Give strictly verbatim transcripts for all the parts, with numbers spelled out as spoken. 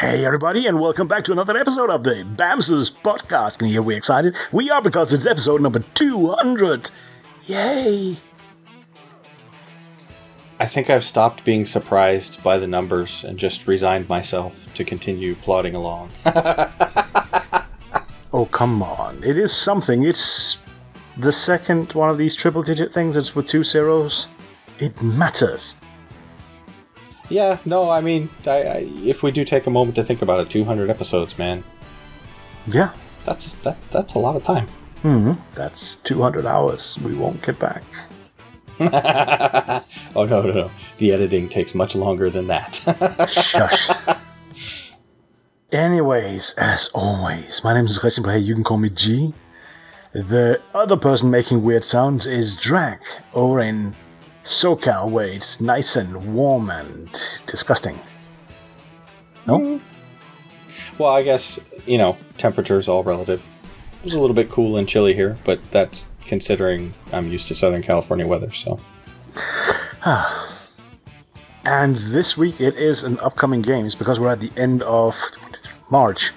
Hey everybody, and welcome back to another episode of the Bammsters Podcast. And here we're excited. We are because it's episode number two hundred. Yay! I think I've stopped being surprised by the numbers and just resigned myself to continue plodding along. Oh, come on. It is something. It's the second one of these triple-digit things. It's with two zeros. It matters. Yeah, no, I mean, I, I, if we do take a moment to think about it, two hundred episodes, man. Yeah. That's that, that's a lot of time. Mm-hmm. That's two hundred hours. We won't get back. Oh, no, no, no. The editing takes much longer than that. Shush. Anyways, as always, my name is Christian Brehe. You can call me G. The other person making weird sounds is Drag over in SoCal, where it's nice and warm and disgusting. No? Mm. Well, I guess, you know, temperature's all relative. It was a little bit cool and chilly here, but that's considering I'm used to Southern California weather, so. And this week it is an upcoming games because we're at the end of March.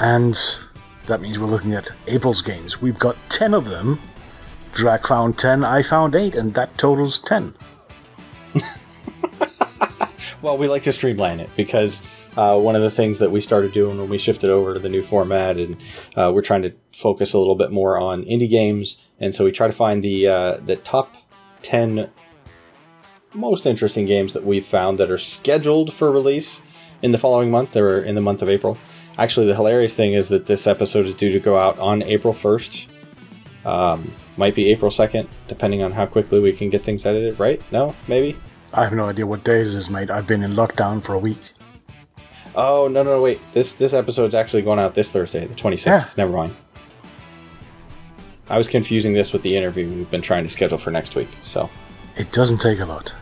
And that means we're looking at April's games. We've got ten of them. Drag found ten, I found eight, and that totals ten. Well, we like to streamline it because uh, one of the things that we started doing when we shifted over to the new format, and uh, we're trying to focus a little bit more on indie games, and so we try to find the uh, the top ten most interesting games that we've found that are scheduled for release in the following month or in the month of April. Actually, the hilarious thing is that this episode is due to go out on April first. Um, might be April second, depending on how quickly we can get things edited, right? No? Maybe? I have no idea what day this is, mate. I've been in lockdown for a week. Oh, no, no, wait. This this episode's actually going out this Thursday, the twenty-sixth. Yeah. Never mind. I was confusing this with the interview we've been trying to schedule for next week, so. It doesn't take a lot.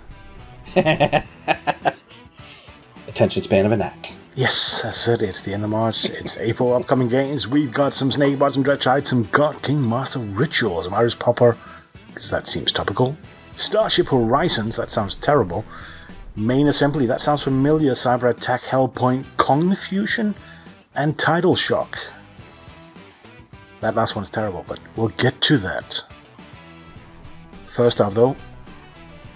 Attention span of a gnat. Yes, I said it's the end of March. It's April. Upcoming games. We've got some SnakeyBus, some Dreadtides, some God King Master Rituals, some Virus Popper, because that seems topical. Starship Horizons, that sounds terrible. Main Assembly, that sounds familiar. Cyber Attack, Hellpoint, Confusion, and Tidal Shock. That last one's terrible, but we'll get to that. First off, though,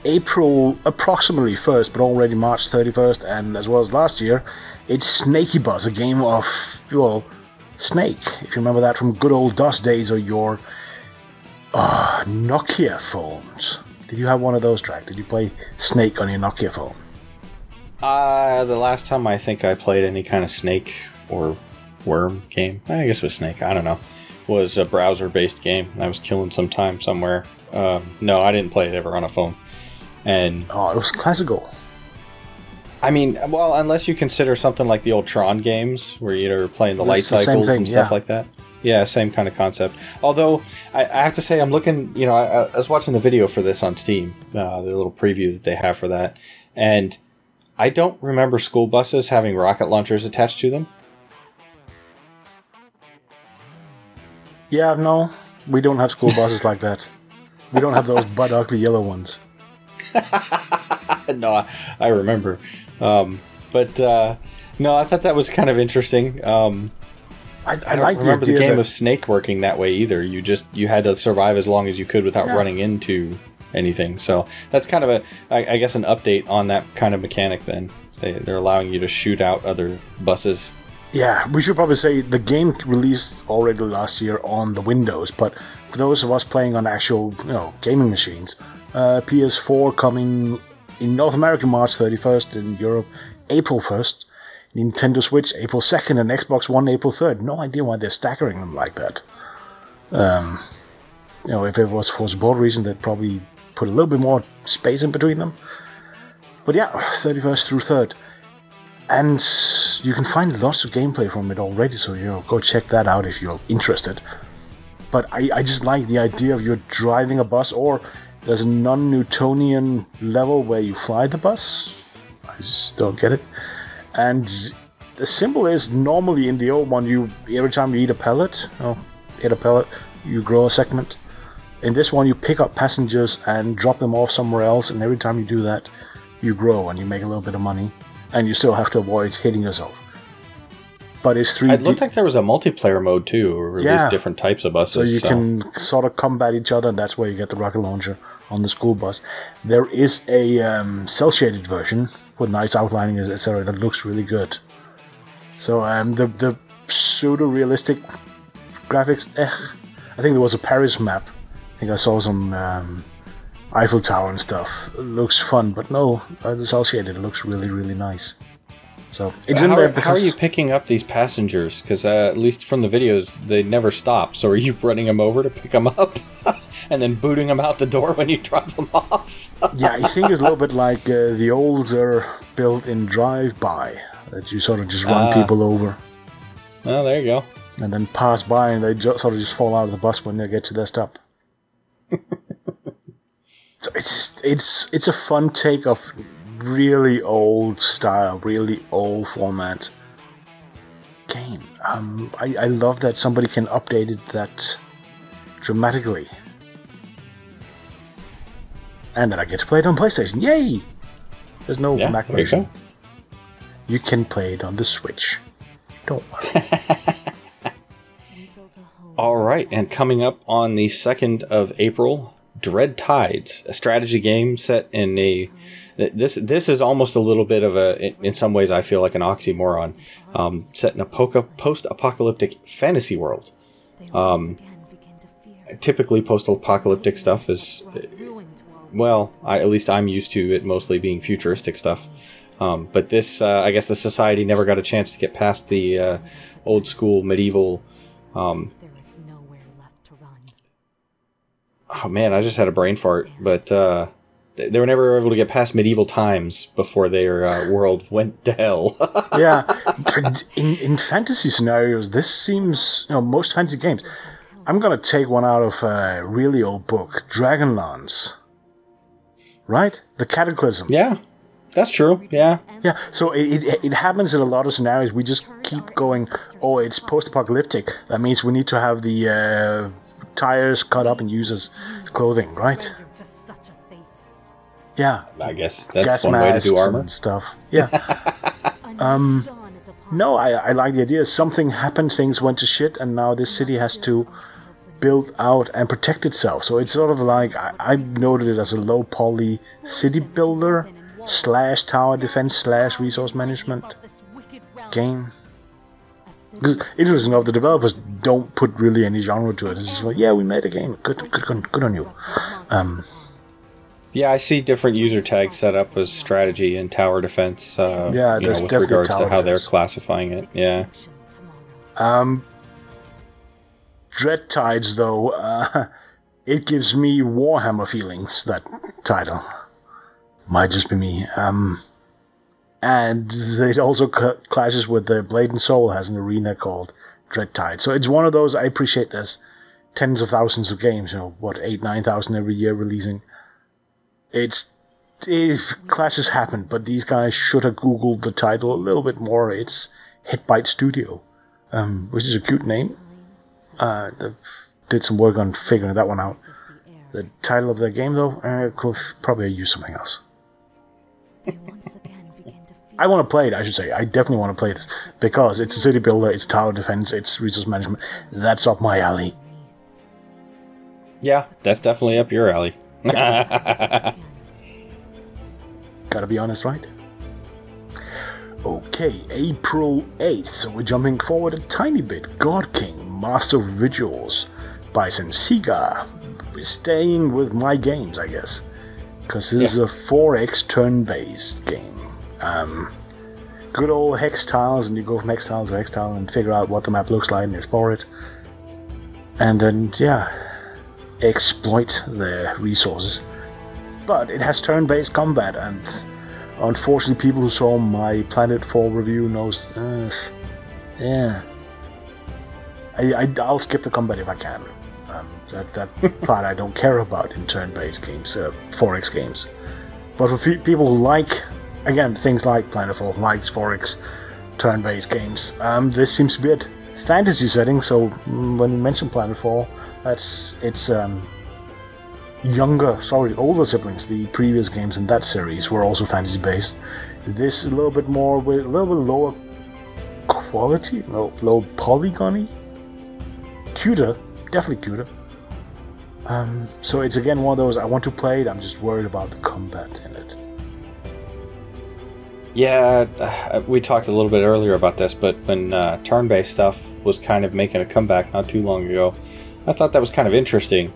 April approximately first, but already March thirty-first, and as well as last year, it's SnakeyBus, a game of, well, Snake, if you remember that from good old DOS days or your uh, Nokia phones. Did you have one of those, Drag? Did you play Snake on your Nokia phone? Uh, the last time I think I played any kind of Snake or Worm game, I guess it was Snake, I don't know, was a browser-based game, and I was killing some time somewhere. Um, no, I didn't play it ever on a phone. And oh, it was classical. I mean, well, unless you consider something like the old Tron games, where you're playing the light cycles and stuff like that. Yeah, same kind of concept. Although, I, I have to say, I'm looking, you know, I, I was watching the video for this on Steam, uh, the little preview that they have for that, and I don't remember school buses having rocket launchers attached to them. Yeah, no, we don't have school buses like that. We don't have those butt ugly yellow ones. No, I remember. Um, but, uh, no, I thought that was kind of interesting. Um, I, I, I don't like remember the, the game that... of Snake working that way either. You just you had to survive as long as you could without yeah. running into anything. So that's kind of, a, I, I guess, an update on that kind of mechanic then. They, they're allowing you to shoot out other buses. Yeah, we should probably say the game released already last year on the Windows, but for those of us playing on actual, you know, gaming machines... Uh, P S four coming in North America March thirty-first, in Europe April first, Nintendo Switch April second, and Xbox One April third. No idea why they're staggering them like that. Um, you know, if it was for support reasons, they'd probably put a little bit more space in between them. But yeah, thirty-first through third. And you can find lots of gameplay from it already, so you know, go check that out if you're interested. But I, I just like the idea of you're driving a bus, or... there's a non-Newtonian level where you fly the bus. I just don't get it. And the symbol is normally in the old one, you every time you eat a pellet, oh, eat a pellet, you grow a segment. In this one, you pick up passengers and drop them off somewhere else, and every time you do that, you grow and you make a little bit of money, and you still have to avoid hitting yourself. But it's three D. It looked like there was a multiplayer mode too, or at yeah. least different types of buses. So you so. can sort of combat each other, and that's where you get the rocket launcher on the school bus. There is a um, cel-shaded version with nice outlining, et cetera. That looks really good. So um, the the pseudo-realistic graphics. Eh, I think there was a Paris map. I think I saw some um, Eiffel Tower and stuff. It looks fun, but no, the cel-shaded looks really, really nice. So it's how, in there because how are you picking up these passengers? Because uh, at least from the videos, they never stop. So are you running them over to pick them up and then booting them out the door when you drop them off? Yeah, I think it's a little bit like uh, the older built-in drive-by that you sort of just run uh, people over. Oh, there you go. And then pass by, and they just sort of just fall out of the bus when they get to their stop. So it's just, it's it's a fun take of really old style, really old format game. Um, I, I love that somebody can update it that dramatically. And then I get to play it on PlayStation. Yay! There's no yeah, Mac version. You can play it on the Switch. Don't worry. All right, and coming up on the second of April, Dreadtides, a strategy game set in a... This this is almost a little bit of a, in some ways I feel like an oxymoron, um, set in a post-apocalyptic fantasy world. Um, typically post-apocalyptic stuff is... Well, I, at least I'm used to it mostly being futuristic stuff. Um, but this, uh, I guess the society never got a chance to get past the uh, old school medieval... Um, oh man, I just had a brain fart. But uh, they were never able to get past medieval times before their uh, world went to hell. Yeah, but in, in fantasy scenarios, this seems, you know, most fantasy games. I'm going to take one out of a really old book, Dragonlance. Right? The Cataclysm. Yeah, that's true. Yeah. Yeah, so it, it, it happens in a lot of scenarios. We just keep going, oh, it's post-apocalyptic. That means we need to have the uh, tires cut up and used as clothing, right? Yeah. I guess that's Gas one way to do armor. And stuff. Yeah. um, no, I, I like the idea. Something happened, things went to shit, and now this city has to... build out and protect itself. So it's sort of like, I, I noted it as a low poly city builder slash tower defense slash resource management game. Because interesting enough, the developers don't put really any genre to it. It's just like, yeah, we made a game. Good, good, good, good on you. Um, yeah, I see different user tags set up as strategy and tower defense. Uh, yeah, there's you know, with regards to how defense. They're classifying it. Yeah. Um. Dreadtides, though, uh, it gives me Warhammer feelings, that title. Might just be me. Um, and it also cl clashes with the Blade and Soul has an arena called Dreadtide. So it's one of those, I appreciate there's tens of thousands of games, you know, what, eight, nine thousand every year releasing. It's, it, clashes happen, but these guys should have Googled the title a little bit more. It's Hit Byte Studio, um, which is a cute name. Uh, they've did some work on figuring that one out. The title of their game, though, uh, could probably use something else. I want to play it, I should say. I definitely want to play this, because it's a city builder, it's tower defense, it's resource management. That's up my alley. Yeah, that's definitely up your alley. Gotta be honest, right? Okay, April eighth, so we're jumping forward a tiny bit. God King Master Rituals by Sensega. We're staying with my games, I guess, because this yeah. is a four X turn-based game. Um, good old hex tiles, and you go from hex tile to hex tile and figure out what the map looks like and explore it. And then, yeah, exploit the resources. But it has turn-based combat, and... unfortunately, people who saw my Planetfall review knows, uh, yeah, I, I, I'll skip the combat if I can. Um, that that part I don't care about in turn-based games, uh, four X games. But for fe people who like, again, things like Planetfall, likes four X turn-based games, um, this seems to be it. Fantasy setting, so when you mention Planetfall, that's it's. Um, Younger, sorry, older siblings. The previous games in that series were also fantasy-based. This a little bit more, with a little bit lower quality, low, low polygony, cuter, definitely cuter. Um, so it's again one of those I want to play, I'm just worried about the combat in it. Yeah, uh, we talked a little bit earlier about this, but when uh, turn-based stuff was kind of making a comeback not too long ago, I thought that was kind of interesting,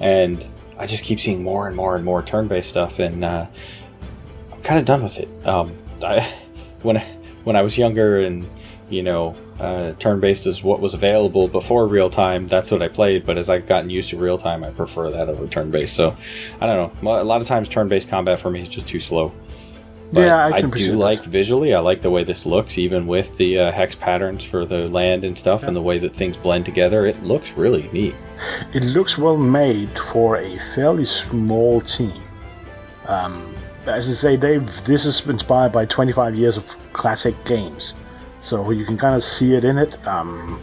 and I just keep seeing more and more and more turn-based stuff, and uh, I'm kind of done with it. Um, I, when when I was younger, and you know, uh, turn-based is what was available before real-time. That's what I played. But as I've gotten used to real-time, I prefer that over turn-based. So I don't know. A lot of times, turn-based combat for me is just too slow. But yeah, I, can I do like that. Visually. I like the way this looks, even with the uh, hex patterns for the land and stuff, yeah. And the way that things blend together. It looks really neat. It looks well made for a fairly small team. Um, as I say, they this is inspired by twenty-five years of classic games, so you can kind of see it in it. Um,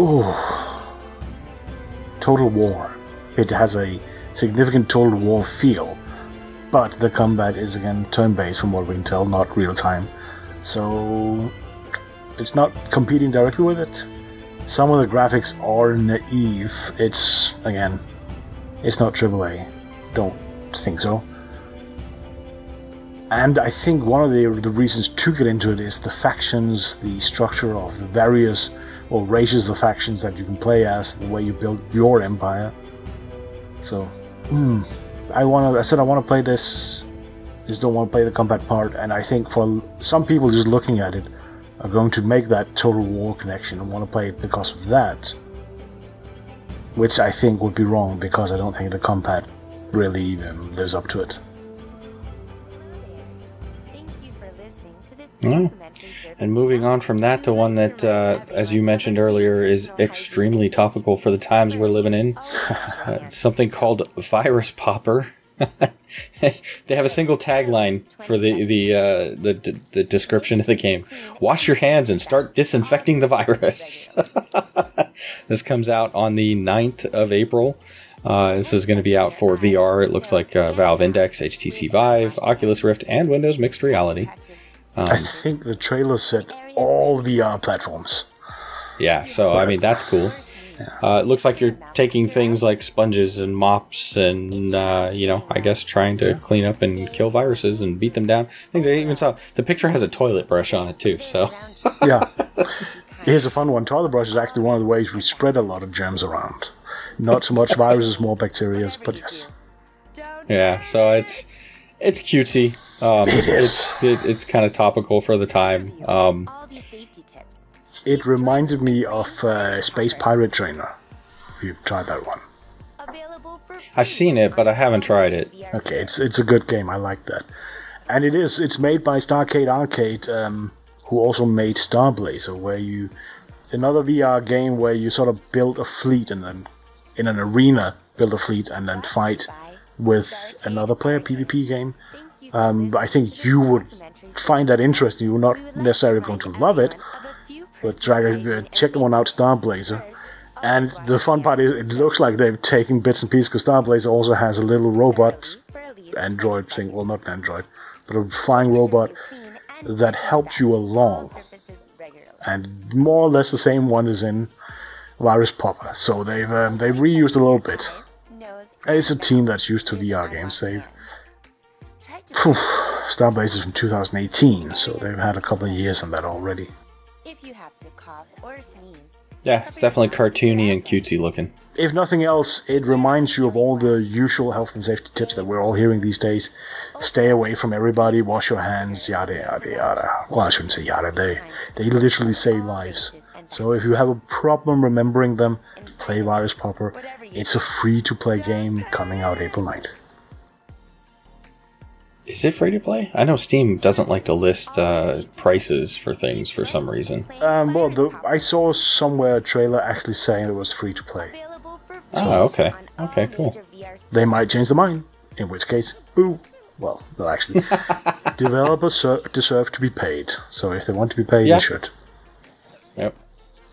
ooh, Total War. It has a significant Total War feel. But the combat is again turn-based from what we can tell, not real-time. So it's not competing directly with it. Some of the graphics are naive. It's, again, it's not triple A. Don't think so. And I think one of the, the reasons to get into it is the factions, the structure of the various or races of factions that you can play as, the way you build your empire. So, hmm. I want to. I said I want to play this. Just don't want to play the combat part. And I think for some people just looking at it are going to make that Total War connection and want to play it because of that, which I think would be wrong because I don't think the combat really even lives up to it. Thank you for listening to this complimentary service. And moving on from that to one that, uh, as you mentioned earlier, is extremely topical for the times we're living in. Uh, something called Virus Popper. They have a single tagline for the the, uh, the d the description of the game: "Wash your hands and start disinfecting the virus." This comes out on the ninth of April. Uh, this is going to be out for V R. It looks like uh, Valve Index, H T C Vive, Oculus Rift, and Windows Mixed Reality. Um, I think the trailer said all V R platforms. Yeah, so, I mean, that's cool. Uh, it looks like you're taking things like sponges and mops and, uh, you know, I guess trying to clean up and kill viruses and beat them down. I think they even saw... The picture has a toilet brush on it, too, so... Yeah. Here's a fun one. Toilet brush is actually one of the ways we spread a lot of germs around. Not so much viruses, more bacteria, but yes. Yeah, so it's... It's cutesy. Um, it is. It's, it, it's kind of topical for the time. Um, it reminded me of uh, Space Pirate Trainer. If you've tried that one. I've seen it, but I haven't tried it. Okay, it's it's a good game. I like that. And it is. It's made by Starcade Arcade, um, who also made Starblazer, where you another V R game where you sort of build a fleet and then in an arena build a fleet and then fight with another player, P v P game. Um, I think you would find that interesting. You're not necessarily going to love it, but try to, uh, check one out, Starblazer. And the fun part is it looks like they've taken bits and pieces, because Starblazer also has a little robot, android thing, well not android, but a flying robot that helps you along. And more or less the same one is in Virus Popper, so they've, um, they've reused a little bit. It's a team that's used to V R games. They've... Phew, Starblazer is from two thousand eighteen, so they've had a couple of years on that already. Yeah, it's definitely cartoony and cutesy looking. If nothing else, it reminds you of all the usual health and safety tips that we're all hearing these days. Stay away from everybody, wash your hands, yada, yada, yada. Well, I shouldn't say yada. They, they literally save lives. So if you have a problem remembering them, play Virus Popper. It's a free-to-play game coming out April ninth. Is it free-to-play? I know Steam doesn't like to list uh, prices for things for some reason. Um, well, the, I saw somewhere a trailer actually saying it was free-to-play. Oh, okay. Okay, cool. They might change their mind, in which case, boo. Well, no, actually, developers deserve to be paid, so if they want to be paid, yep. They should. Yep.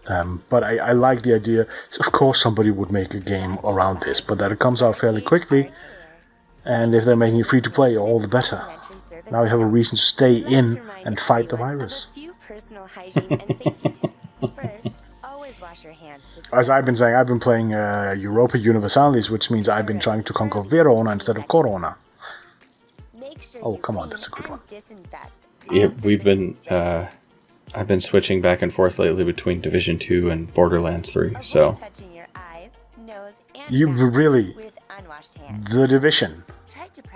Um, but I, I like the idea. Of course somebody would make a game around this, but that it comes out fairly quickly, and if they're making it free to play, all the better. Now we have a reason to stay in and fight the virus. personal hygiene and safety tips. First, always wash your hands. As I've been saying, I've been playing uh, Europa Universalis, which means I've been trying to conquer Verona instead of Corona. Sure oh, come on, that's a good one. Yeah, we've been, uh, I've been switching back and forth lately between Division two and Borderlands three, okay, so. Your eyes, nose, and you really, the Division,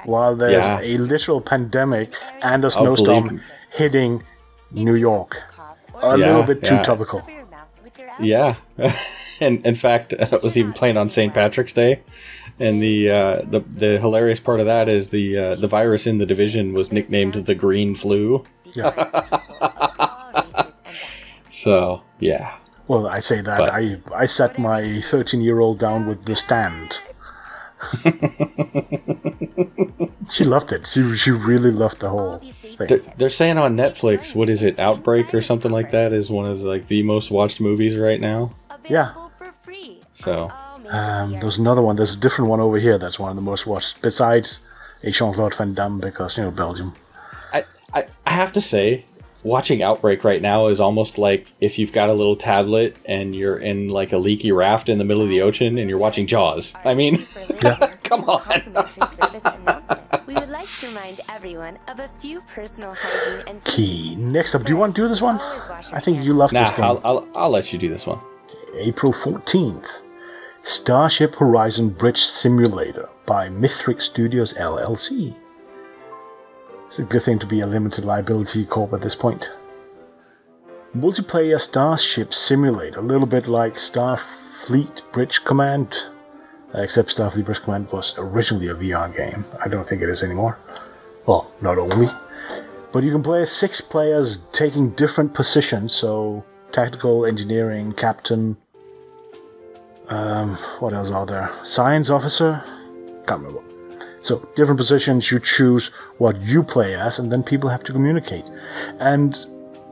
while there's yeah. a literal pandemic and a snowstorm hitting New York. A yeah, little bit too yeah. topical. Yeah, and in fact, I was even playing on Saint Patrick's Day. And the, uh, the the hilarious part of that is the uh, the virus in the Division was nicknamed the Green Flu. Yeah. So yeah. Well, I say that but. I I sat my thirteen year old down with The Stand. She loved it. She she really loved the whole thing. They're, they're saying on Netflix, what is it, Outbreak or something like that, is one of the, like the most watched movies right now. Yeah. So. Um, there's another one. There's a different one over here that's one of the most watched, besides a Jean-Claude Van Damme, because, you know, Belgium. I, I, I have to say, watching Outbreak right now is almost like if you've got a little tablet and you're in, like, a leaky raft in the middle of the ocean and you're watching Jaws. I mean, yeah. Come on. We would like to remind everyone of a few personal hygiene and key. Next up, do you want to do this one? I think you love nah, this game. I'll, I'll, I'll let you do this one. April fourteenth. Starship Horizon Bridge Simulator by Mythric Studios L L C. It's a good thing to be a limited liability corp at this point. Multiplayer Starship Simulator, a little bit like Starfleet Bridge Command, except Starfleet Bridge Command was originally a V R game. I don't think it is anymore. Well, not only. But you can play six players taking different positions, so tactical, engineering, captain, Um, what else are there? Science officer? Can't remember. So, different positions, you choose what you play as, and then people have to communicate. And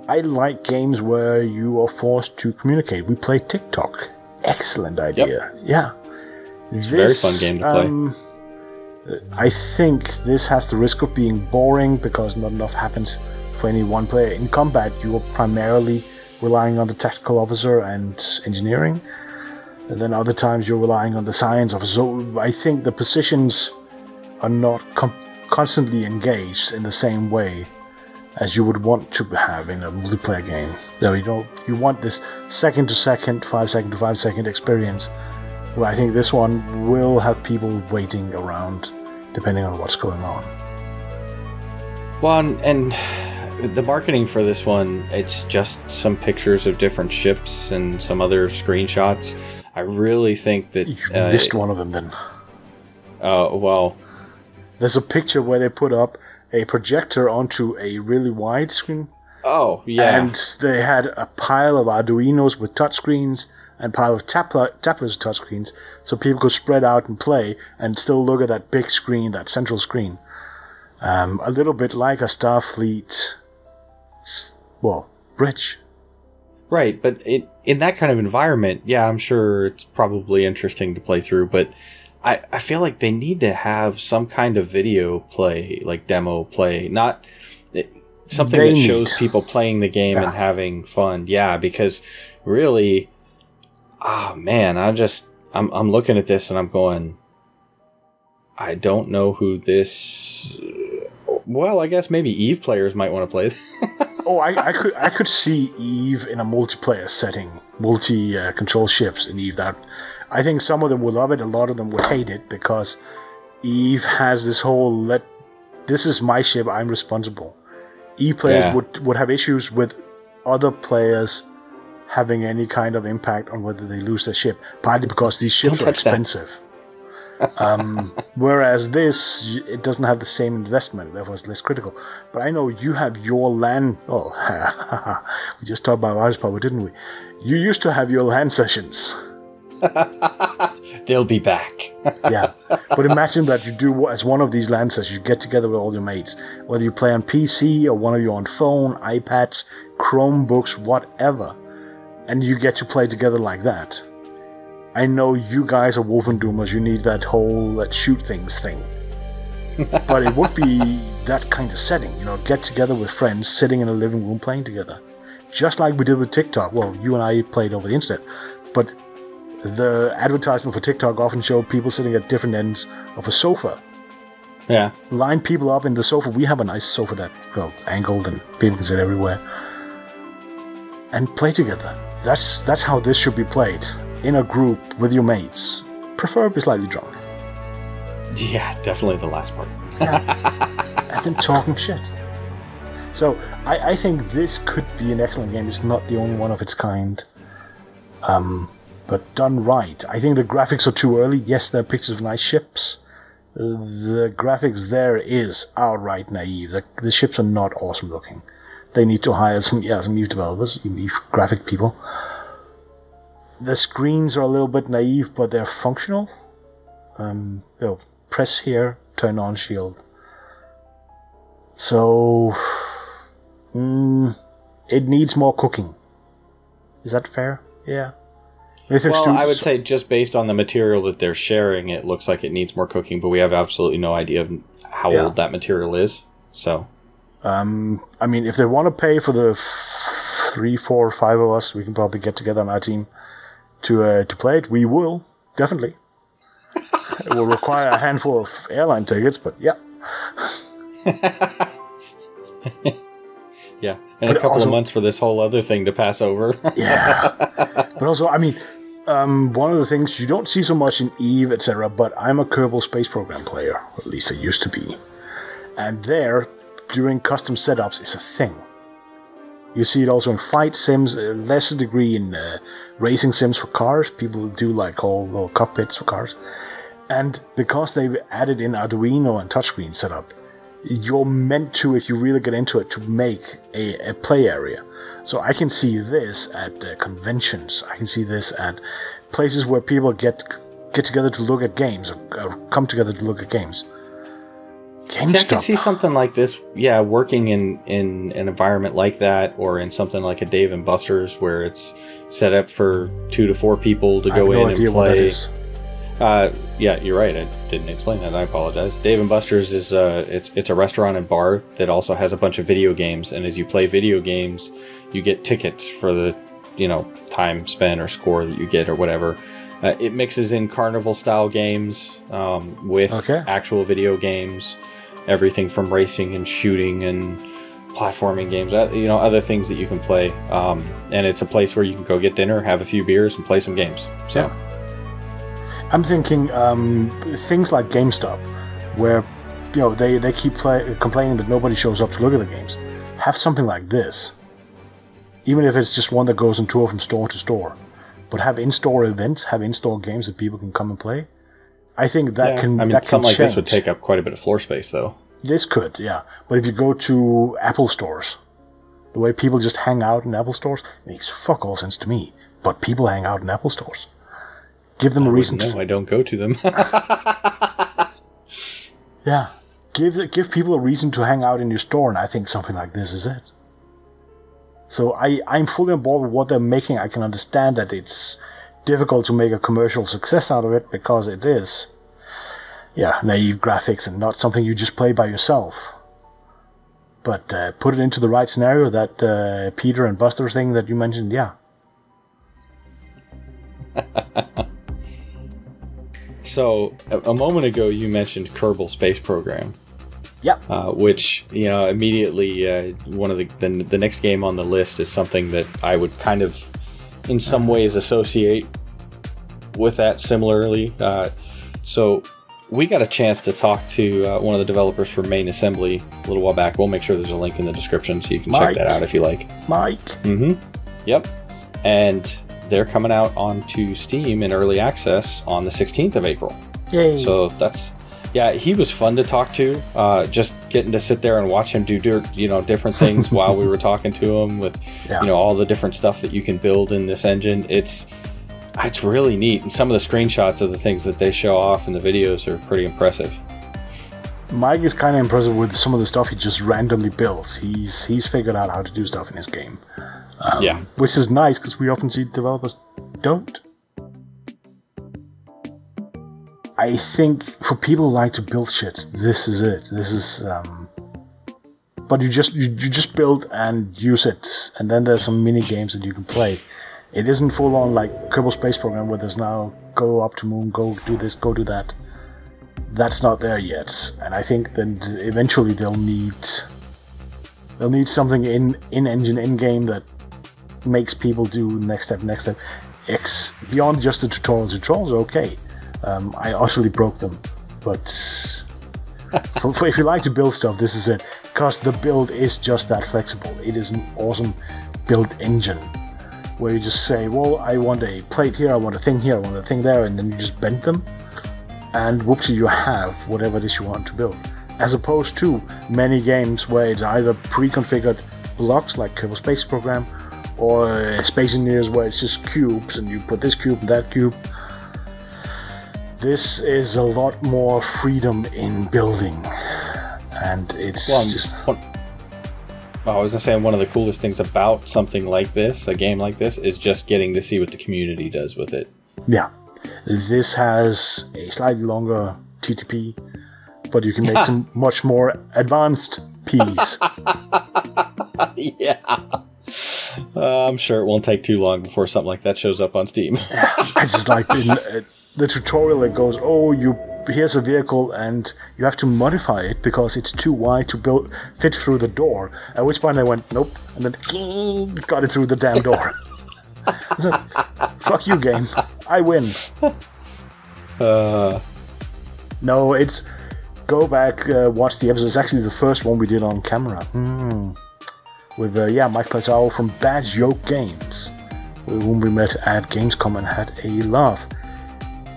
I like games where you are forced to communicate. We play TikTok. Excellent idea. Yep. Yeah. It's this, a very fun game to play. Um, I think this has the risk of being boring because not enough happens for any one player. In combat, you are primarily relying on the tactical officer and engineering. And then other times you're relying on the science officer. So I think the positions are not com constantly engaged in the same way as you would want to have in a multiplayer game. No, you don't. You want this second to second, five second to five second experience. Well, I think this one will have people waiting around, depending on what's going on. Well, and the marketing for this one, it's just some pictures of different ships and some other screenshots. I really think that... You missed uh, one of them, then. Oh, uh, well... There's a picture where they put up a projector onto a really wide screen. Oh, yeah. And they had a pile of Arduinos with touchscreens and a pile of tablets with touchscreens, so people could spread out and play and still look at that big screen, that central screen. Um, a little bit like a Starfleet... Well, bridge. Right, but it, in that kind of environment, yeah, I'm sure it's probably interesting to play through, but I, I feel like they need to have some kind of video play, like demo play, not it, something they that need. shows people playing the game yeah. and having fun. Yeah, because really, ah, oh man, I'm just, I'm, I'm looking at this and I'm going, I don't know who this, well, I guess maybe Eve players might want to play this. Oh, I, I could I could see Eve in a multiplayer setting, multi uh, control ships in Eve. That I think some of them will love it, a lot of them will hate it because Eve has this whole let this is my ship, I'm responsible. Eve players yeah. would would have issues with other players having any kind of impact on whether they lose their ship, partly because these ships are expensive. um, whereas this, it doesn't have the same investment, therefore it's less critical. But I know you have your land. Oh, we just talked about Virus Popper, didn't we? You used to have your land sessions. They'll be back. Yeah, but imagine that you do as one of these land sessions. You get together with all your mates, whether you play on P C or one of you on phone, iPads, Chromebooks, whatever, and you get to play together like that. I know you guys are Wolf and Doomers, you need that whole that shoot things thing. But it would be that kind of setting, you know, get together with friends, sitting in a living room playing together. just like we did with TikTok. Well, you and I played over the internet, but the advertisement for TikTok often showed people sitting at different ends of a sofa. Yeah. Line people up in the sofa. We have a nice sofa that's well, angled and people can sit everywhere. And play together. That's that's how this should be played. In a group with your mates. Preferably slightly drunk. Yeah, definitely the last part. Yeah. And then talking shit. So, I, I think this could be an excellent game. It's not the only one of its kind. Um, but done right. I think the graphics are too early. Yes, there are pictures of nice ships. The graphics there is outright naive. The, the ships are not awesome looking. They need to hire some, yeah, some Eve developers, Eve graphic people. The screens are a little bit naive, but they're functional. Um, you know, press here, turn on shield. So, mm, it needs more cooking. Is that fair? Yeah. Well, I would say just based on the material that they're sharing, it looks like it needs more cooking, but we have absolutely no idea of how yeah. old that material is. So, um, I mean, if they want to pay for the f- three, four, five of us, we can probably get together on our team to uh, to play it. We will, definitely. It will require a handful of airline tickets, but yeah. Yeah, and but a couple also, of months for this whole other thing to pass over. Yeah. But also, I mean... Um, one of the things you don't see so much in Eve, et cetera, but I'm a Kerbal Space Program player, or at least I used to be. And there, doing custom setups is a thing. You see it also in flight sims, a lesser degree in uh, racing sims for cars. People do like whole little cockpits for cars. And because they've added in Arduino and touchscreen setup, you're meant to, if you really get into it, to make a, a play area. So I can see this at uh, conventions. I can see this at places where people get get together to look at games, or, or come together to look at games. GameStop. See, I could see something like this, yeah, working in, in an environment like that, or in something like a Dave and Buster's, where it's set up for two to four people to go I have no in idea and play. What that is. Uh, yeah, you're right. I didn't explain that. I apologize. Dave and Buster's is uh, it's it's a restaurant and bar that also has a bunch of video games. And as you play video games, you get tickets for the you know time spent or score that you get or whatever. Uh, it mixes in carnival style games um, with okay. actual video games, everything from racing and shooting and platforming games. Uh, you know other things that you can play. Um, and it's a place where you can go get dinner, have a few beers, and play some games. So. Yeah. I'm thinking um, things like GameStop, where you know they, they keep play, complaining that nobody shows up to look at the games. Have something like this, even if it's just one that goes on tour from store to store. But have in-store events, have in-store games that people can come and play. I think that yeah, can I mean, that something can like change. This would take up quite a bit of floor space, though. This could, yeah. But if you go to Apple stores, the way people just hang out in Apple stores makes fuck all sense to me. But people hang out in Apple stores. Give them a reason. No, I don't go to them. Yeah, give give people a reason to hang out in your store, and I think something like this is it. So I I'm fully on board with what they're making. I can understand that it's difficult to make a commercial success out of it because it is, yeah, naive graphics and not something you just play by yourself. But uh, put it into the right scenario. That uh, Peter and Buster thing that you mentioned, yeah. So, a moment ago, you mentioned Kerbal Space Program. Yeah. Uh, which, you know, immediately, uh, one of the, the the next game on the list is something that I would kind of, in some ways, associate with that similarly. Uh, so, we got a chance to talk to uh, one of the developers from Main Assembly a little while back. We'll make sure there's a link in the description so you can Mike. check that out if you like. Mike. Mm-hmm. Yep. And... they're coming out onto Steam in early access on the sixteenth of April. Yay. So that's, yeah, he was fun to talk to. Uh, just getting to sit there and watch him do, do you know, different things while we were talking to him with, yeah. you know, all the different stuff that you can build in this engine. It's, it's really neat. And some of the screenshots of the things that they show off in the videos are pretty impressive. Mike is kind of impressive with some of the stuff he just randomly builds. He's, he's figured out how to do stuff in his game. Um, yeah, which is nice because we often see developers don't. I think for people who like to build shit, this is it. This is um, but you just you, you just build and use it, and then there's some mini games that you can play. It isn't full on like Kerbal Space Program where there's now go up to moon, go do this, go do that. That's not there yet, and I think that eventually they'll need they'll need something in in engine in game that makes people do next step, next step, X beyond just the tutorial. Tutorials are okay. Um, I utterly broke them, but for, for if you like to build stuff, this is it, because the build is just that flexible. It is an awesome build engine where you just say, well, I want a plate here, I want a thing here, I want a thing there, and then you just bend them, and whoopsie, you have whatever it is you want to build. As opposed to many games where it's either pre-configured blocks like Kerbal Space Program, or Space Engineers where it's just cubes and you put this cube and that cube. This is a lot more freedom in building, and it's well, just... One, well, I was gonna say one of the coolest things about something like this, a game like this, is just getting to see what the community does with it. Yeah. This has a slightly longer T T P, but you can make some much more advanced Ps. Yeah. Uh, I'm sure it won't take too long before something like that shows up on Steam. I just like the, the tutorial that goes, oh, you here's a vehicle and you have to modify it because it's too wide to build fit through the door. At which point I went, nope, and then got it through the damn door. So, fuck you, game. I win. Uh. No, it's go back, uh, watch the episode. It's actually the first one we did on camera. Hmm. With, uh, yeah, Mike Plazzaro from Bad Yoke Games, with whom we met at Gamescom and had a laugh.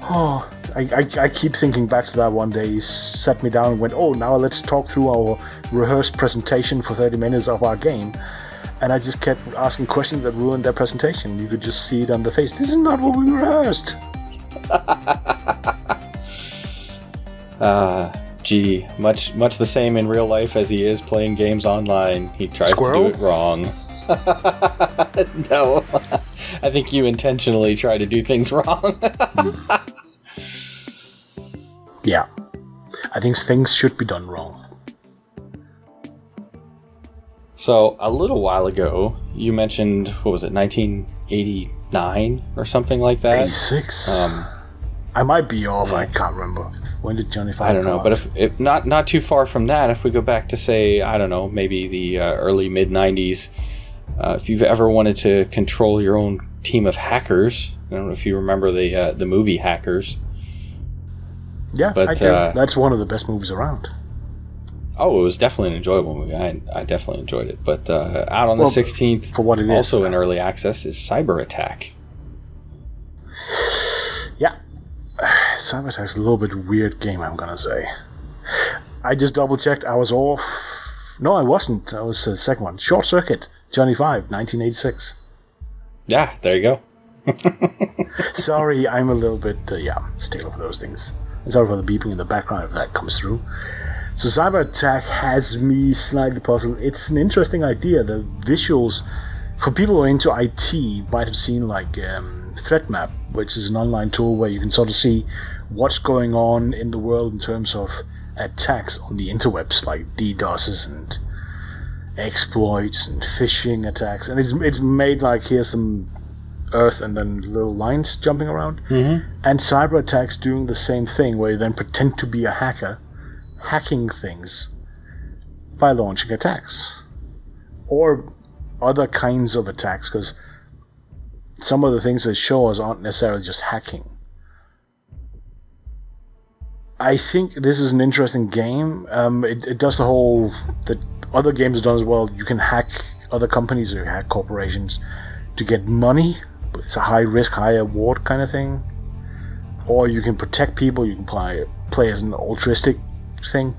Oh, I, I, I keep thinking back to that one day. He sat me down and went, oh, now let's talk through our rehearsed presentation for thirty minutes of our game. And I just kept asking questions that ruined their presentation. You could just see it on their face. This is not what we rehearsed. uh... Gee, much much the same in real life as he is playing games online. He tries Squirrel? to do it wrong. No. I think you intentionally try to do things wrong. Yeah. I think things should be done wrong. So, a little while ago, you mentioned, what was it, nineteen eighty-nine or something like that? eighty-six? Um, I might be off, yeah. I can't remember. When did Johnny Five? I don't know, but if, if not not too far from that, if we go back to say, I don't know, maybe the uh, early mid nineties, uh, if you've ever wanted to control your own team of hackers, I don't know if you remember the uh, the movie Hackers. Yeah, but, I do. Uh, That's one of the best movies around. Oh, it was definitely an enjoyable movie. I I definitely enjoyed it. But uh, out on well, the sixteenth, for what it also is, in early access, is Cyber Attack. Yeah. Cyber Attack's a little bit weird game, I'm gonna say. I just double checked. I was off. No, I wasn't. I was the second one. Short Circuit, Johnny Five, nineteen eighty-six. Yeah, there you go. Sorry, I'm a little bit uh, yeah stale for those things. And sorry for the beeping in the background if that comes through. So Cyber Attack has me slightly puzzled. It's an interesting idea. The visuals for people who are into I T might have seen like. Um, Threat Map, which is an online tool where you can sort of see what's going on in the world in terms of attacks on the interwebs, like DDoSes and exploits and phishing attacks. And it's it's made like here's some earth and then little lines jumping around. Mm-hmm. And Cyber Attacks doing the same thing, where you then pretend to be a hacker, hacking things by launching attacks. Or other kinds of attacks, because some of the things they show us aren't necessarily just hacking. I think this is an interesting game. Um, it, it does the whole... that other games have done as well. You can hack other companies or hack corporations to get money. It's a high-risk, high-reward kind of thing. Or you can protect people. You can play, play as an altruistic thing.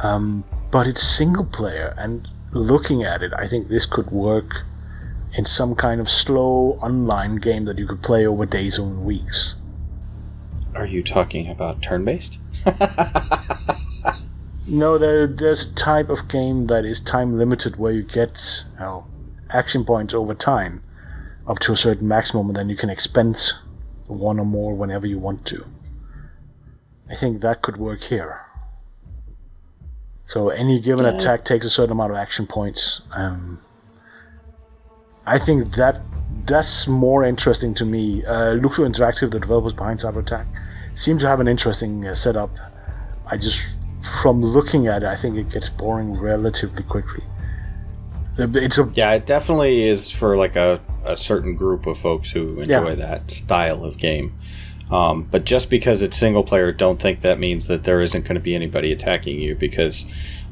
Um, but it's single-player. And looking at it, I think this could work in some kind of slow online game that you could play over days or weeks. Are you talking about turn-based? No, there, there's a type of game that is time-limited where you get you know, action points over time up to a certain maximum, and then you can expend one or more whenever you want to. I think that could work here. So any given yeah. attack takes a certain amount of action points. Um, I think that that's more interesting to me. Uh, Luxo Interactive, the developers behind Cyber Attack, seem to have an interesting uh, setup. I just, from looking at it, I think it gets boring relatively quickly. It's a yeah, it definitely is for like a, a certain group of folks who enjoy yeah. that style of game. Um, but just because it's single player, don't think that means that there isn't going to be anybody attacking you, because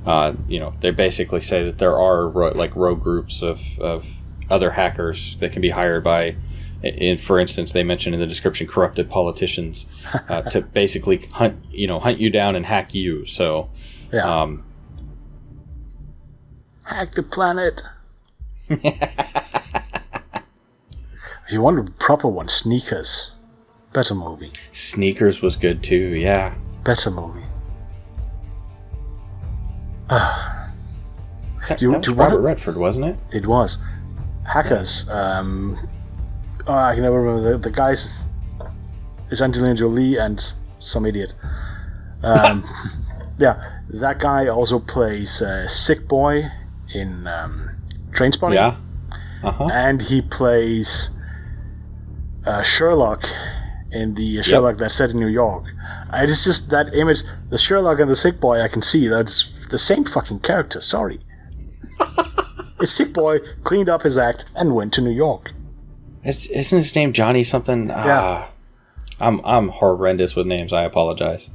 uh, you know, they basically say that there are ro- like rogue groups of, of other hackers that can be hired by, in, for instance, they mentioned in the description corrupted politicians uh, to basically hunt you know hunt you down and hack you. So yeah. Um, hack the planet. If you want a proper one, Sneakers. Better movie. Sneakers was good too, yeah. Better movie. Uh, that, do, that was do Robert wanna, Redford, wasn't it? It was. Hackers. Um, oh, I can never remember. The, the guys is Angelina Jolie and some idiot. Um, yeah, that guy also plays uh, Sick Boy in um, Trainspotting. Yeah. Uh-huh. And he plays uh, Sherlock in the Sherlock yep. that's set in New York. And it's just that image, the Sherlock and the Sick Boy, I can see that's the same fucking character, sorry. The Sick Boy cleaned up his act and went to New York. It's, isn't his name Johnny something? Yeah. Uh, I'm, I'm horrendous with names, I apologize.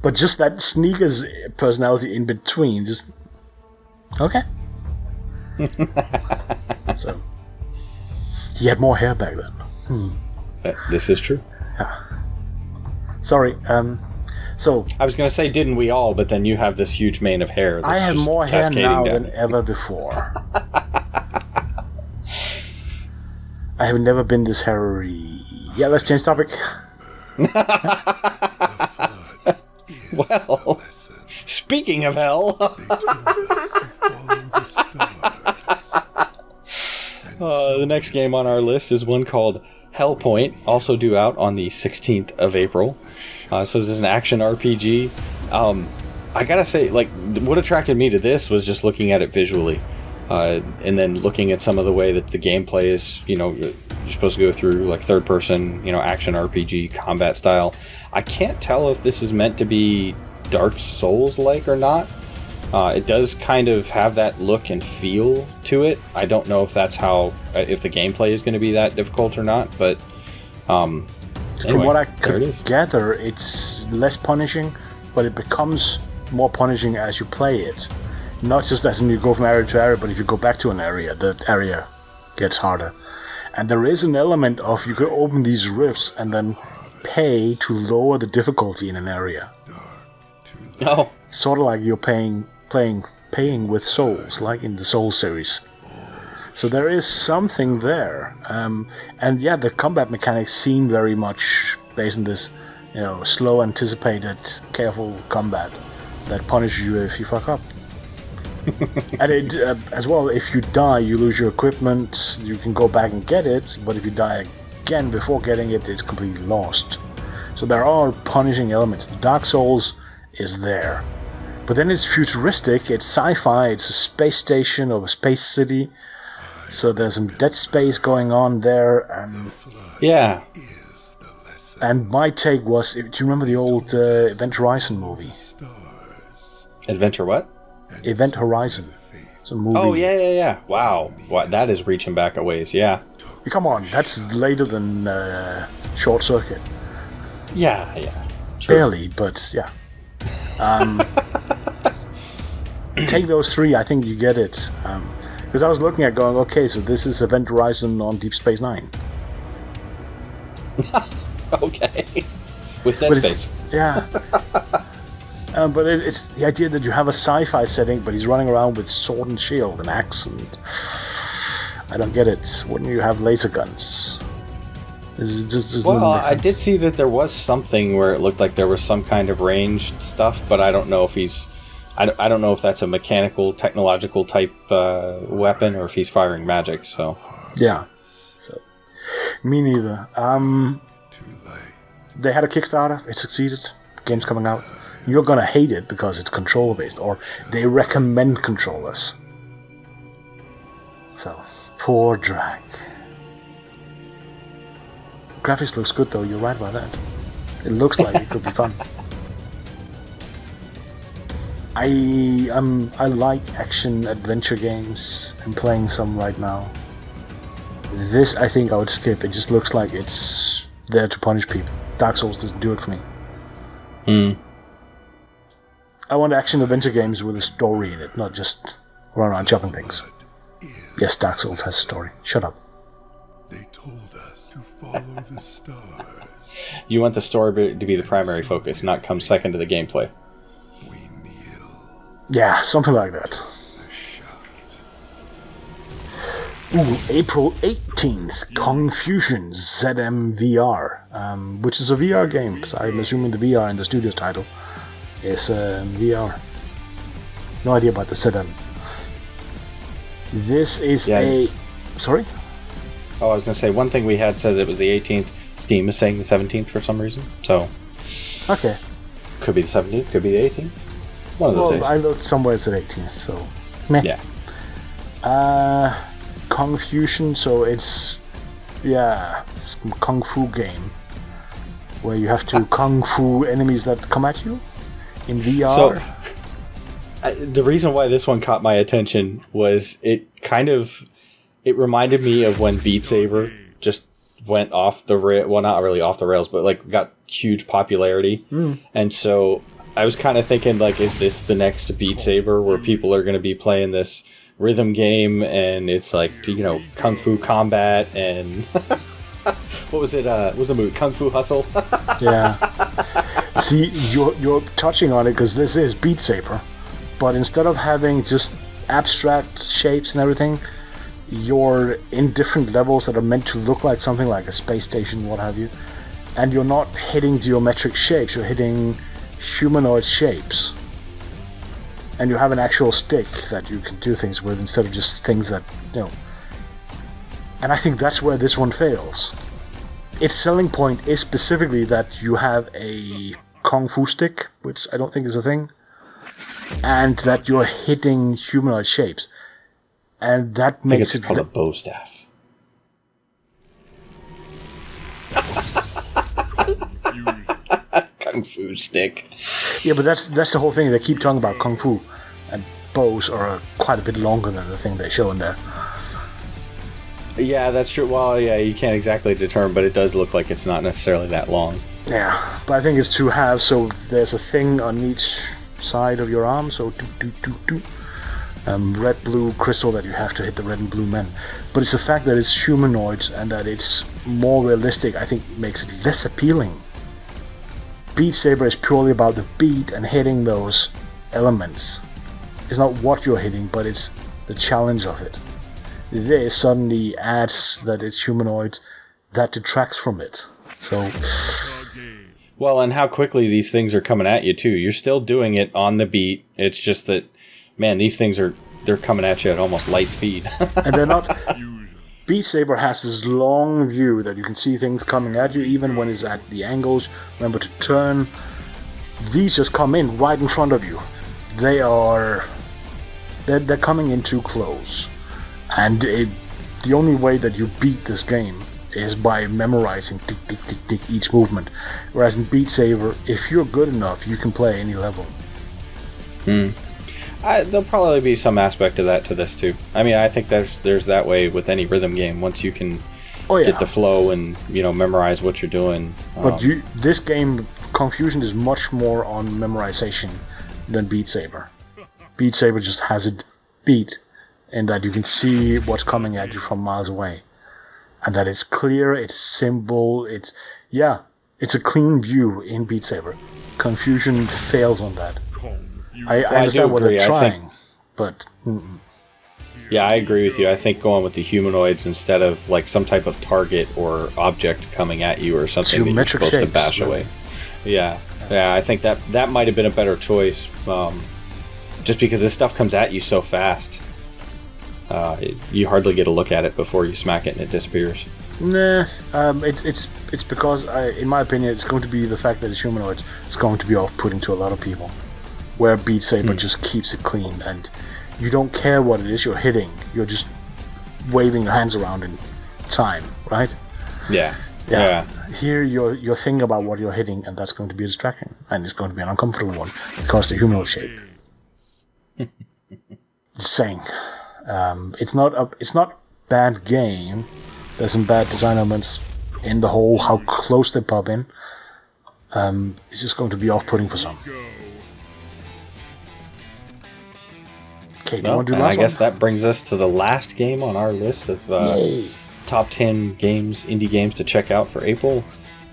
But just that Sneakers personality in between, just... Okay. So, he had more hair back then. Hmm. That, this is true. Yeah. Sorry. Um, so I was going to say, didn't we all? But then you have this huge mane of hair. That's I have just more hair now down. than ever before. I have never been this hairy. Yeah, let's change topic. Well, speaking of hell. uh, the next game on our list is one called Hellpoint, also due out on the sixteenth of April. Uh, so this is an action R P G. Um, I gotta say, like, th- what attracted me to this was just looking at it visually, uh, and then looking at some of the way that the gameplay is. You know, you're supposed to go through like third person, you know, action R P G combat style. I can't tell if this is meant to be Dark Souls-like or not. Uh, it does kind of have that look and feel to it. I don't know if that's how, if the gameplay is going to be that difficult or not, but um, anyway, from what I could it gather, it's less punishing, but it becomes more punishing as you play it. Not just as in you go from area to area, but if you go back to an area, the area gets harder. And there is an element of you can open these rifts and then pay to lower the difficulty in an area. No. Sort of like you're paying... Playing, paying with souls, like in the Soul series. So there is something there, um, and yeah, the combat mechanics seem very much based on this, you know, slow, anticipated, careful combat that punishes you if you fuck up. And it, uh, as well, if you die, you lose your equipment. You can go back and get it, but if you die again before getting it, it's completely lost. So there are punishing elements. The Dark Souls is there. But then it's futuristic, it's sci-fi, it's a space station or a space city, so there's some Dead Space going on there. And yeah. And my take was, do you remember the old uh, Event Horizon movie? Adventure what? Event Horizon. It's a movie. Oh, yeah, yeah, yeah. Wow. Wow, that is reaching back a ways, yeah. Come on, that's later than uh, Short Circuit. Yeah, yeah. Sure. Barely, but yeah. Um, take those three, I think you get it. Because um, I was looking at going, okay, so this is Event Horizon on Deep Space Nine. Okay. With Dead but Space. Yeah. um, but it, it's the idea that you have a sci-fi setting, but he's running around with sword and shield and axe. And I don't get it. Wouldn't you have laser guns? Just, just well, I did see that there was something where it looked like there was some kind of ranged stuff, but I don't know if he's... I, I don't know if that's a mechanical, technological type uh, weapon or if he's firing magic, so... Yeah. So, me neither. Um, Too late. They had a Kickstarter. It succeeded. The game's coming out. you're going to hate it because it's controller-based, or they recommend controllers. So, poor Drag. Graphics looks good, though. You're right about that. It looks like it could be fun. I um I like action adventure games. I'm playing some right now. This I think I would skip. It just looks like it's there to punish people. Dark Souls doesn't do it for me. Hmm. I want action adventure games with a story in it, not just run around chopping things. Yes, Dark Souls has a story. Shut up. They told us to follow the stars. You want the story to be the primary focus, not come second to the gameplay. Yeah, something like that. Ooh, April eighteenth, Confusion Z M V R, um, which is a V R game. So I'm assuming the V R in the studio's title is um, V R. No idea about the Z M. This is yeah. a... Sorry? Oh, I was going to say, one thing we had said it was the eighteenth. Steam is saying the seventeenth for some reason, so... Okay. Could be the seventeenth, could be the eighteenth. One of those well, days. I looked somewhere it's at eighteenth, so meh. Yeah. Uh, Kung Fusion, so it's yeah, it's a kung fu game where you have to ah. kung fu enemies that come at you in V R. So I, the reason why this one caught my attention was it kind of it reminded me of when Beat Saber just went off the ra- well, not really off the rails, but like got huge popularity, mm. and so. I was kind of thinking, like, is this the next Beat Saber where people are going to be playing this rhythm game and it's like, you know, Kung Fu Combat and... what was it? Uh, what was the movie? Kung Fu Hustle? Yeah. See, you're, you're touching on it because this is Beat Saber. But instead of having just abstract shapes and everything, you're in different levels that are meant to look like something like a space station, what have you. And you're not hitting geometric shapes, you're hitting... humanoid shapes, and you have an actual stick that you can do things with instead of just things that, you know, and I think that's where this one fails. Its selling point is specifically that you have a kung fu stick, which I don't think is a thing, and that you're hitting humanoid shapes, and that makes I think it's it called li- a bow staff. Kung Fu stick. Yeah, but that's that's the whole thing. They keep talking about Kung Fu, and bows are quite a bit longer than the thing they show in there. Yeah, that's true. Well, yeah, you can't exactly determine, but it does look like it's not necessarily that long. Yeah, but I think it's two halves, so there's a thing on each side of your arm, so do, do, do, do. Um, red-blue crystal that you have to hit the red and blue men. But it's the fact that it's humanoids and that it's more realistic, I think, makes it less appealing. Beat Saber is purely about the beat and hitting those elements. It's not what you're hitting, but it's the challenge of it. This suddenly adds that it's humanoid, that detracts from it. So, well, and how quickly these things are coming at you too. You're still doing it on the beat. It's just that, man, these things are they're coming at you at almost light speed. And they're not. Beat Saber has this long view that you can see things coming at you even when it's at the angles. Remember to turn. These just come in right in front of you. They are... They're, they're coming in too close. And it, the only way that you beat this game is by memorizing tick, tick, tick, tick, each movement. Whereas in Beat Saber, if you're good enough, you can play any level. Hmm. I, there'll probably be some aspect of that to this too. I mean, I think there's there's that way with any rhythm game. Once you can oh, yeah. get the flow and, you know, memorize what you're doing. But um, you, this game, Confusion, is much more on memorization than Beat Saber. Beat Saber just has it beat in that you can see what's coming at you from miles away, and that it's clear, it's simple, it's yeah, it's a clean view in Beat Saber. Confusion fails on that. I, well, I understand I what agree. They're trying, think, but... Mm-mm. Yeah, I agree with you. I think going with the humanoids instead of like some type of target or object coming at you or something geometric that you're supposed shapes, to bash really. Away. Yeah, yeah. I think that, that might have been a better choice, um, just because this stuff comes at you so fast. Uh, it, you hardly get a look at it before you smack it and it disappears. Nah, um, it's it's it's because, I, in my opinion, it's going to be the fact that it's humanoids. It's going to be off-putting to a lot of people. Where Beat Saber hmm. just keeps it clean, and you don't care what it is you're hitting. You're just waving your hands around in time, right? Yeah. Yeah. yeah. Here, you're you're thinking about what you're hitting, and that's going to be a distraction, and it's going to be an uncomfortable one because the humanoid shape. Saying, um, it's not a it's not bad game. There's some bad design elements in the whole, how close they pop in. Um, it's just going to be off-putting for some. Okay, do well, you want to do last I guess one? That brings us to the last game on our list of uh, top ten games, indie games to check out for April.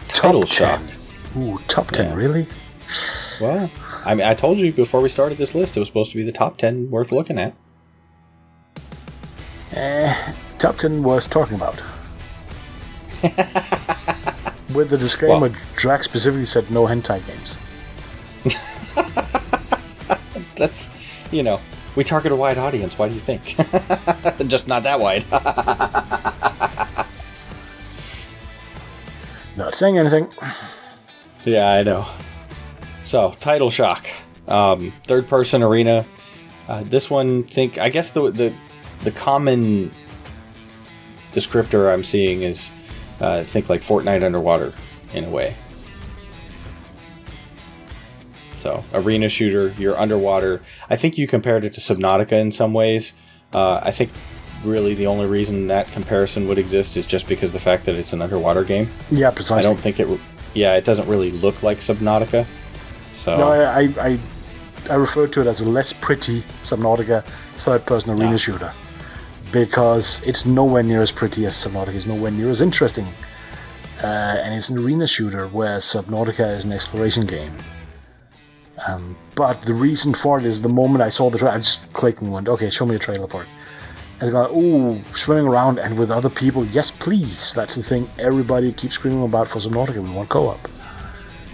Tidal Shock. Ooh, top ten, yeah. Really? Well, I mean, I told you before we started this list, it was supposed to be the top ten worth looking at. Eh... Top ten worth talking about. With the disclaimer, well, Drac specifically said no hentai games. That's, you know, we target a wide audience. Why do you think? Just not that wide. Not saying anything. Yeah, I know. So, Tidal Shock, um, third-person arena. Uh, this one, think I guess the the the common descriptor I'm seeing is uh, think like Fortnite underwater in a way. So arena shooter, you're underwater. I think you compared it to Subnautica in some ways. Uh, I think really the only reason that comparison would exist is just because the fact that it's an underwater game. Yeah, precisely. I don't think it. Yeah, it doesn't really look like Subnautica. So no, I I, I, I refer to it as a less pretty Subnautica third-person arena no. shooter. Because it's nowhere near as pretty as Subnautica, it's nowhere near as interesting. Uh, and it's an arena shooter, whereas Subnautica is an exploration game. Um, but the reason for it is the moment I saw the trailer, I just clicked and went, okay, show me a trailer for it. And I go, ooh, swimming around and with other people, yes please, that's the thing everybody keeps screaming about for Subnautica, we want co-op.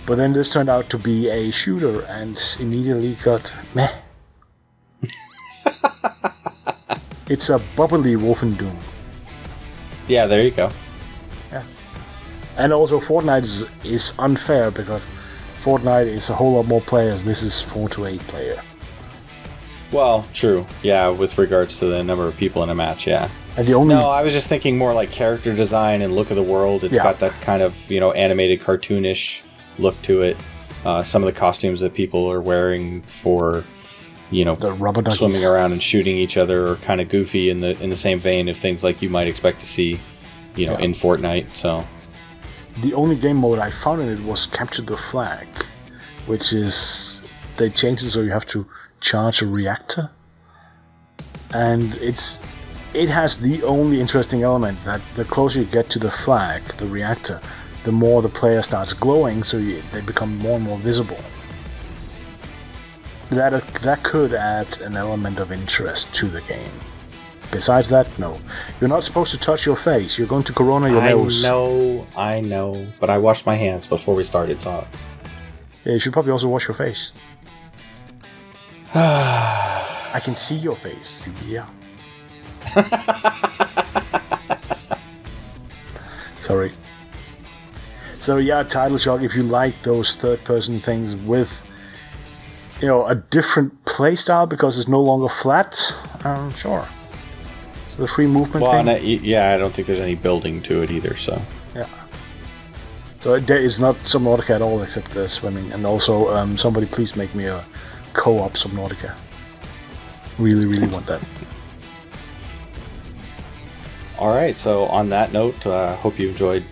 But then this turned out to be a shooter and immediately got meh. It's a bubbly Wolf and Doom. Yeah, there you go. Yeah. And also Fortnite is, is unfair because Fortnite is a whole lot more players. This is four to eight player. Well, true. Yeah, with regards to the number of people in a match, yeah. And the only... No, I was just thinking more like character design and look of the world. It's yeah. got that kind of, you know, animated cartoonish look to it. Uh, some of the costumes that people are wearing for... you know, the rubber duckies swimming around and shooting each other are kind of goofy in the in the same vein of things like you might expect to see, you know, yeah. in Fortnite. So the only game mode I found in it was Capture the Flag, which is they changed it so you have to charge a reactor, and it's it has the only interesting element that the closer you get to the flag, the reactor, the more the player starts glowing, so you, they become more and more visible. That that could add an element of interest to the game. Besides that, no. You're not supposed to touch your face. You're going to corona your I nose. I know, I know. But I washed my hands before we started talk. Yeah, you should probably also wash your face. I can see your face. Yeah. Sorry. So yeah, Tidal Shock, if you like those third-person things with... you know, a different play style because it's no longer flat. Um, sure. So the free movement well, thing. I, yeah, I don't think there's any building to it either. So yeah. So it, it's not Subnautica at all, except the swimming. And also, um, somebody please make me a co-op Subnautica. Really, really want that. All right. So on that note, I uh, hope you enjoyed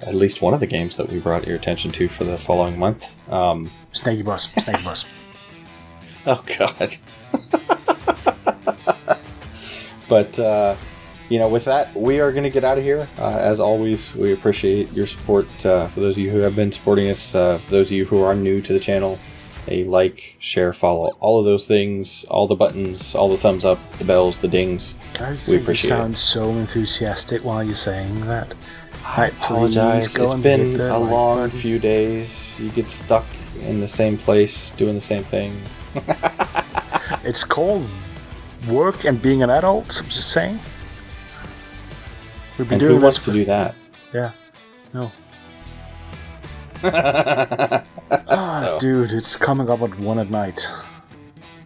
at least one of the games that we brought your attention to for the following month. Um, SnakeyBus. SnakeyBus. Oh, God. But, uh, you know, with that, we are going to get out of here. Uh, as always, we appreciate your support. Uh, for those of you who have been supporting us, uh, for those of you who are new to the channel, a like, share, follow, all of those things, all the buttons, all the thumbs up, the bells, the dings. I we appreciate it. You sound it. So enthusiastic while you're saying that. I apologize. It's been a long few days. You get stuck in the same place doing the same thing. It's called work and being an adult, I'm just saying. We'd be and doing who wants for... to do that? Yeah. No. ah, so. Dude, it's coming up at one at night.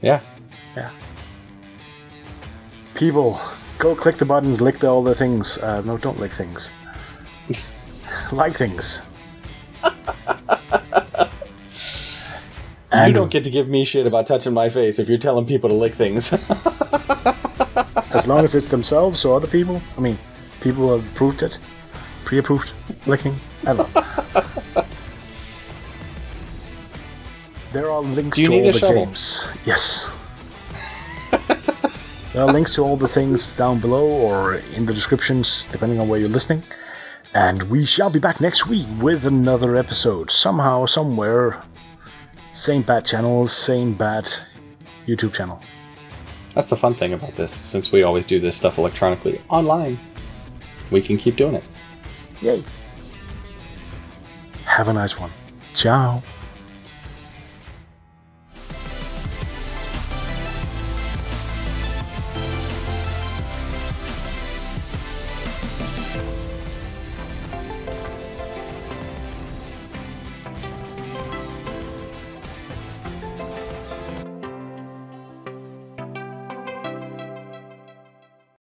Yeah. Yeah. People, go click the buttons, lick the, all the things. Uh, no, don't lick things. like things. And you don't get to give me shit about touching my face if you're telling people to lick things. As long as it's themselves or other people. I mean, people have approved it. Pre-approved licking. I don't know. There are links to all the games. Yes. There are links to all the things down below or in the descriptions, depending on where you're listening. And we shall be back next week with another episode. Somehow, somewhere... Same bad channel, same bad YouTube channel. That's the fun thing about this. Since we always do this stuff electronically online, we can keep doing it. Yay. Have a nice one. Ciao.